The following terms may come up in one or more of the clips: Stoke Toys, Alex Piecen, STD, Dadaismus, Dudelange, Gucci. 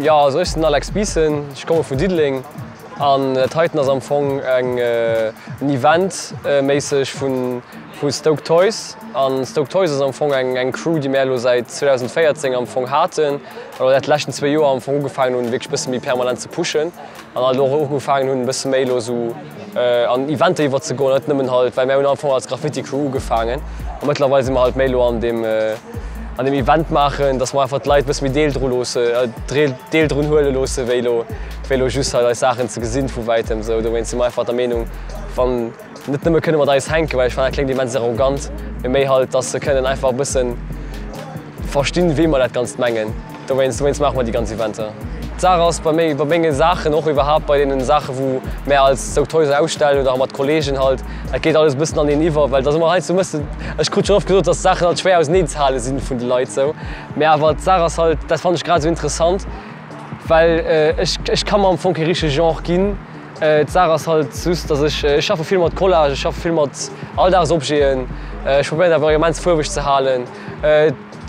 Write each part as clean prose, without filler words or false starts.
Ja, also ich bin Alex Piecen, ich komme von Dudelange. Und heute ist am Anfang ein Event mäßig von Stoke Toys. Und Stoke Toys ist am Anfang eine Crew, die wir seit 2014 am Anfang hatten. Oder seit den letzten 2 Jahren am Anfang angefangen haben, wirklich ein bisschen mehr permanent zu pushen. Und halt auch angefangen haben, ein bisschen mehr so, an Events zu gehen, nicht nur halt, weil wir am Anfang als Graffiti-Crew angefangen. Und mittlerweile sind wir halt mehr an dem Event machen, dass man einfach die Leute bis mit Deel drin holen lassen, weil just halt Sachen zu gesehen von weitem. So, da bin ich einfach der Meinung, von nicht nur können wir da jetzt hängen, weil ich fand, das klingt immens arrogant. Wir mehr halt, dass sie können einfach ein bisschen verstehen, wie man das Ganze mengen. Da machen wir die ganzen Events. Die Sache ist bei manchen Sachen, auch überhaupt bei den Sachen, die wir als Stoke Toys ausstellen oder mit Kollegen halt, das geht alles ein bisschen an den Niveau, weil das immer halt so ein bisschen, ich habe schon oft gesagt, dass Sachen halt schwer aus Netzhalle sind von den Leuten. So. Aber die Sache ist halt, das fand ich gerade so interessant, weil ich kann mal am Anfang richtigen Genre gehen. Die Sache ist halt süß, dass ich arbeite viel mit Collage, ich arbeite viel mit Alltagsobjekten, ich probiere einfach immens vorwärts zu halten.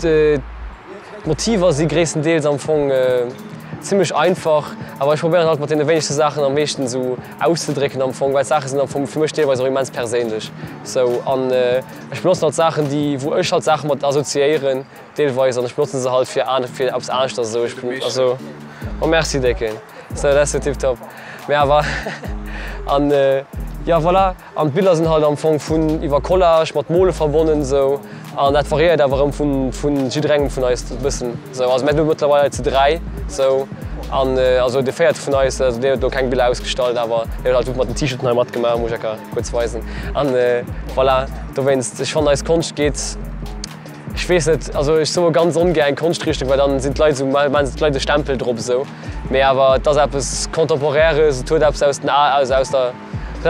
Die Motive sind größtenteils am Anfang ziemlich einfach, aber ich probiere halt mit den wenigsten Sachen am meisten so auszudrücken am Anfang, weil Sachen sind am Anfang für mich teilweise auch immens persönlich. So, und, ich benutze halt Sachen, wo ich halt Sachen mit assoziieren, teilweise, und ich benutze sie halt für etwas anderes. So, also, und merci Decken. So, das ist tipptopp. Ja, aber, und, ja, voilà. Und die Bilder sind halt am Anfang von über Collage mit Mole verbunden. So. Und das variiert aber von jedem von uns ein bisschen. So. Also wir sind mittlerweile zu 3. So. Und, also der Pferd von uns, also der hat noch kein Bild ausgestellt, aber der hat halt mit dem T-Shirt noch einmal gemacht, muss ich ja kurz weisen. Und voilà, wenn es schon als Kunst geht, ich weiß nicht, also ich so ganz ungern Kunstrichtung, weil dann sind die Leute so, man sind die Leute Stempel drauf. So. Mehr aber das ist etwas Kontemporäres, tut etwas aus der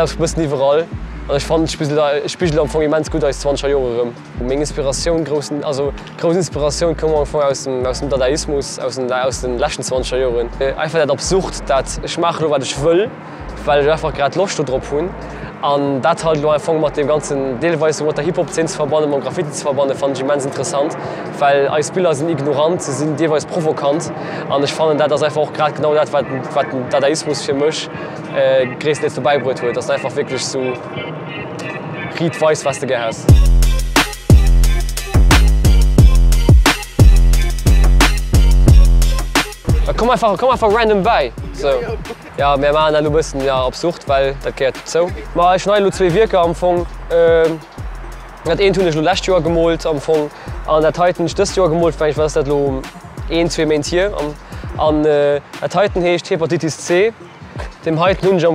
ich bin bisschen überall. Und ich fand, ich spiegel am Anfang immens gut als 20er Jahre rum. Meine Inspiration, große Inspiration kommt aus dem Dadaismus, aus den letzten 20er Jahren. Einfach das Absurd, dass ich mache, was ich will, weil ich einfach gerade Lust drauf habe. Und das halt angefangen mit dem ganzen Teilweise mit der Hip-Hop-Szene zu verbannen, mit dem Graffiti zu verbannen, fand ich immens interessant. Weil als Spieler sind ignorant, sie sind teilweise provokant. Und ich fand, das einfach auch gerade genau das, was den Dadaismus für mich größtenteils dabei bringt. Das ist einfach wirklich so, Ried weiß, was du gehörst. Komm einfach random bei. So. Ja, wir machen das ein bisschen absurd, weil das geht so. Ich schneide nur 2 Wirke am Anfang. Das eine habe ich letztes Jahr gemalt am Anfang. Und das habe ich dieses Jahr gemalt, weil ich weiß, dass das 1-2 Menschen hier. Und das heute heißt Hepatitis C. Dem heute nun am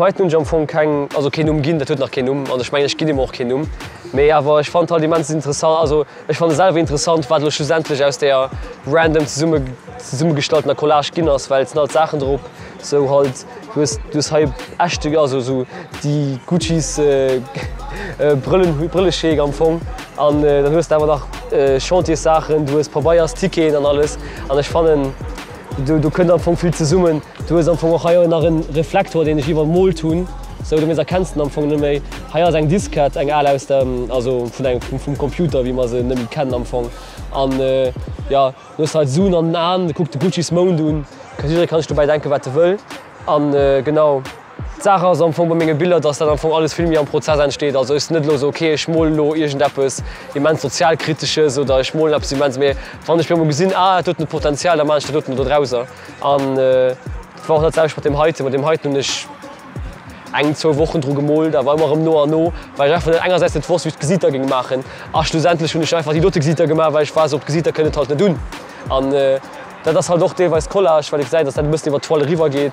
Anfang kein Umgehen, das tut noch kein Um. Und ich meine, ich gebe ihm auch kein Um. Aber ich fand halt die Menschen interessant, also ich fand es selber interessant, was schlussendlich aus der random zusammengestellten Collage ging, weil es halt Sachen drauf, so halt, du hast halt echte, also so die Guccis Brillenschäge am Anfang. Und dann hast du aber noch Chantier-Sachen, du hast Papayas, Tickets und alles. Und ich fand, du könntest am Anfang viel zusammen. Du hast am Anfang auch noch einen Reflektor, den ich über den Mol tun. So, damit erkennst du am Anfang nicht mehr. Hier ist ein Diskette, ein Aal aus dem, also vom Computer, wie man sie nicht mehr kennt am Anfang. Und ja, du hast halt Zoom an den Arm, guckst du Gucci's Mond an. Jeder kann sich dabei denken, was du willst. Und genau. Die Sache ist am Anfang bei meinen Bildern, dass dann am Anfang alles viel mehr am Prozess entsteht. Also ist nicht so, okay, ich mol irgendetwas immens Sozialkritisches oder ich mol etwas immens mehr. Wenn ich mir gesehen habe, das hat ein Potenzial, dann mache ich das da draußen. Und ich war auch selbst mit dem heute ein, 2 Wochen drüber gemalt, da war immer im No-A-No, weil ich einfach einerseits nicht wusste, wie ich Gesichter machen. Ach, schlussendlich habe ich einfach die Leute Gesichter gemacht, weil ich weiß, ob Gesichter können halt nicht tun. Und das ist halt auch teilweise Collage, weil ich sage, dass das ein bisschen über die Toile rüber geht.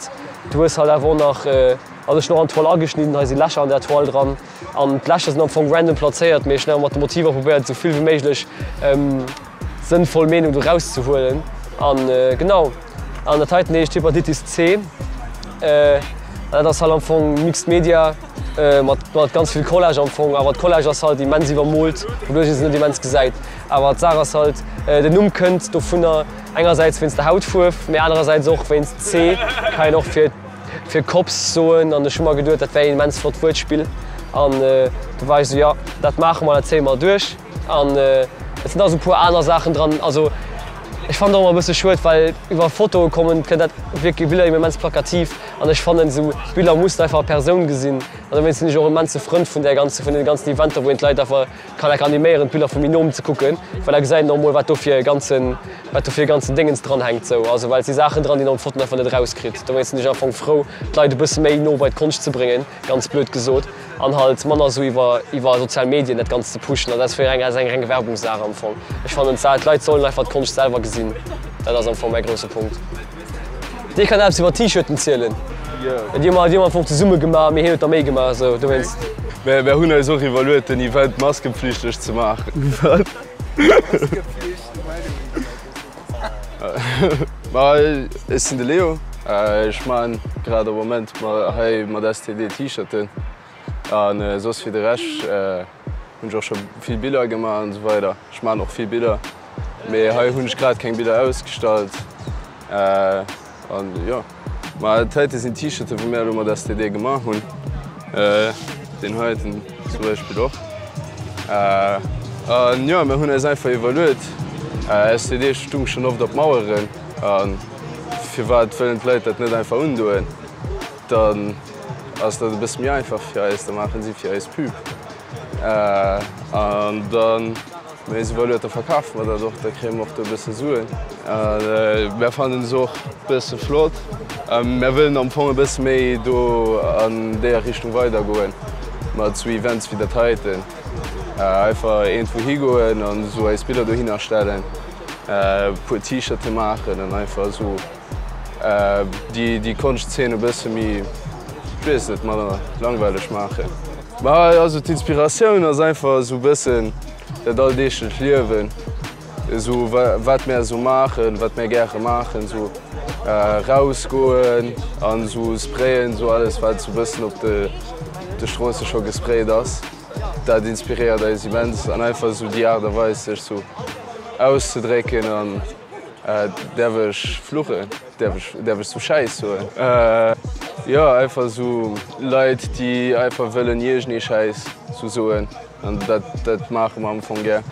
Du hast halt einfach noch, also ich habe noch an die Toile angeschnitten, da sind Löcher an der Toile dran. Und die Löcher sind von random platziert, mir schnell mit den Motiven probiert, so viel wie möglich sinnvoll Meinung rauszuholen. Und genau, an der Zeit ist Hepatitis C. Das ist halt am Anfang Mixed Media, Man hat ganz viel Collage empfangen, aber das Collage ist halt immens übermalt, wodurch ist es nicht immens gesagt. Aber die Sache ist halt, der Numm könnt davon einerseits, wenn es der Haut wirft, mehr andererseits auch, wenn es zäh, kann ich auch für Cops so. Und dann schon mal gedacht, das wäre ein immens flott Wortspiel. Und da war ich so, ja, das machen wir, das ziehen wir durch. Und es sind auch so ein paar andere Sachen dran. Also, ich fand auch mal ein bisschen schuld, weil über Foto kommen können das wirklich Bilder immens plakativ. Und ich fand, so Bilder mussten einfach Personen gesehen. Also wenn es nicht auch ein Mann zu Freund von den ganzen Events, wo die Leute einfach kann animieren, Bilder von mir oben zu gucken. Weil er gesagt hat, nochmal, was da für ganzen Dinge dranhängt. So. Also, weil es die Sachen dran, die noch ein Foto davon nicht rauskriegt. Da bin ich nicht einfach froh, die Leute ein bisschen mehr in Arbeit Kunst zu bringen. Ganz blöd gesagt. Und halt, man so also über soziale Medien das Ganze zu pushen. Und das ist für eine Werbungssache am Anfang. Ich fand, die Leute sollen einfach die Kunst selber gesehen. Das ist einfach mein größter Punkt. Ich kann selbst über T-Shirts zählen. Ja. Jemand von der Summe gemacht, mir hin und mehr gemacht. So, du meinst. Wir haben uns auch evaluiert, den Event maskenpflichtig zu machen. Was? Maskenpflichtig, meine ich. Es ist der Leo. Ich meine, gerade im Moment haben wir das STD-T-Shirt. Und so für den Rest habe ich auch schon viele Bilder gemacht und so weiter. Ich mache auch viele Bilder. Wir haben gerade keine Bilder ausgestellt. Und ja, man hat heute sind T-Shirts, die wir das STD gemacht haben. Den heute zum Beispiel auch. Und ja, wir haben es einfach evaluiert. STD stimmt schon auf der Mauer. Und für was wollen die Leute das nicht einfach umdrehen? Dann ist das ein bisschen einfach für uns, dann machen sie für uns Püb. Und dann wenn sie wollen, dann verkaufen wir das auch, dann kriegen wir auch ein bisschen Suchen. Wir fanden es auch ein bisschen flott. Wir wollen am Anfang ein bisschen mehr in der Richtung weitergehen. Mit so Events wie das heute. Einfach irgendwo hingehen und so ein Bilder hinstellen. Ein paar T-Shirts machen und einfach so die Kunstszene ein bisschen mehr, ich weiß nicht, mal langweilig machen. Also die Inspiration ist einfach so ein bisschen das alltägliche Leben, so, was wir so machen, was wir gerne machen, so, rausgehen und so sprayen, so alles, was so ein bisschen auf der Straße schon gesprayt ist. Das inspiriert uns immens und einfach so die Art und Weise, sich so auszudrücken und darf ich fluchen, darf ich so Scheiß hören. Ja, einfach so Leute, die einfach wollen, jeden Scheiß zu sagen. Und das machen wir am Anfang gerne.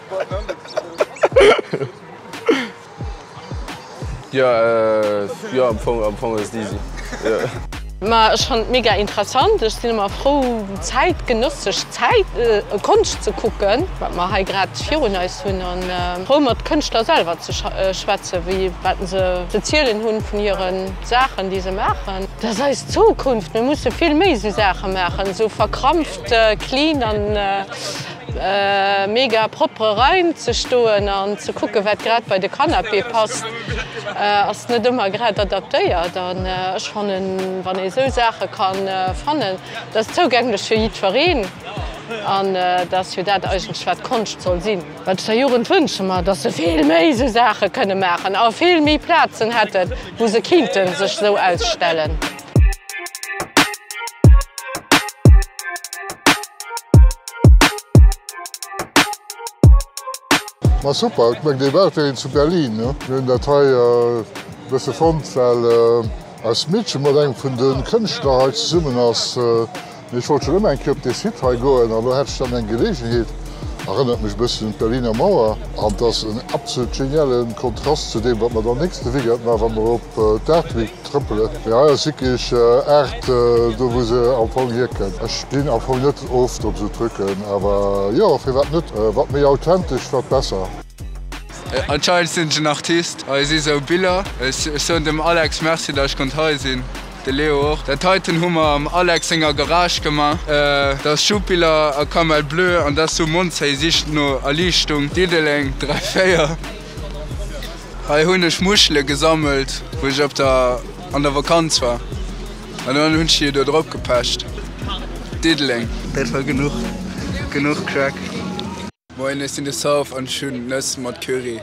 Ja, am Anfang ist es easy. Ja. Ich fand es mega interessant. Ich bin immer froh, zeitgenössische Kunst zu gucken. Wir haben gerade viel Neues und froh, mit Künstlern selber zu schwätzen, wie sie die Ziele von ihren Sachen, die sie machen. Das heißt Zukunft. Wir müssen viel mehr so Sachen machen. So verkrampft, clean und mega proper Räume zu stehen und zu gucken, was gerade bei der Kanapé passt. Ist nicht immer gerade adaptiert. Und, ich finde, wenn ich so Sachen kann, das ist zugänglich für jeden Verein. Und dass wir das eigentlich was Kunst soll sein. Was der Jugend wünschen wir, dass sie viel mehr so Sachen können machen, auch viel mehr Platz hätten, wo sie Kinder sich so ausstellen. Na super, ich mag die Welt hier zu Berlin. Ne? Wir haben das hier ein bisschen Front, weil als Mädchen von den Künstlern halt zusammen ist. Ich wollte schon immer ein Club, das Hit gehen, aber da hatte ich dann eine Gelegenheit. Erinnert mich ein bisschen an die Berliner Mauer. Und das ist ein absolut genialer Kontrast zu dem, was man dann nächste Woche hat, wenn wir auf der Erdweg trippeln. Ja, das ist wirklich Erd, wo sie am Anfang hier können. Ich bin am Anfang nicht oft, um zu drücken, aber ja, für was nicht. Was mir authentisch wird besser. Anscheinend sind ich ein Artist. Es ist auch Bilder. Ich sage dem Alex merci, dass ich heute sein konnte. Der Leo auch. Das heute haben wir am Alex in der Garage gemacht. Das Schuhpiller kam halt blöd und das zu Monza ist nur eine Lichtung. Dudelange, 3 Feier. Ich habe Muscheln gesammelt, wo ich an der Vakanz war. Und dann habe ich hier drauf gepasst. Dudelange. Das war genug Crack. Moin, ich bin in der South und schön Nüsse mit Curry.